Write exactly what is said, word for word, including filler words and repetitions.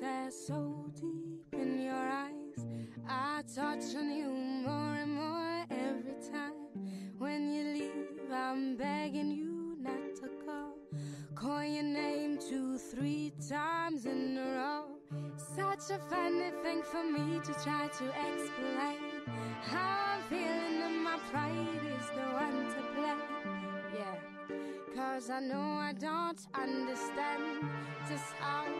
stare so deep in your eyes. I touch on you more and more every time. When you leave, I'm begging you not to call. Call your name two, three times in a row. Such a funny thing for me to try to explain. How I'm feeling and my pride is the one to blame. Yeah, cause I know I don't understand just how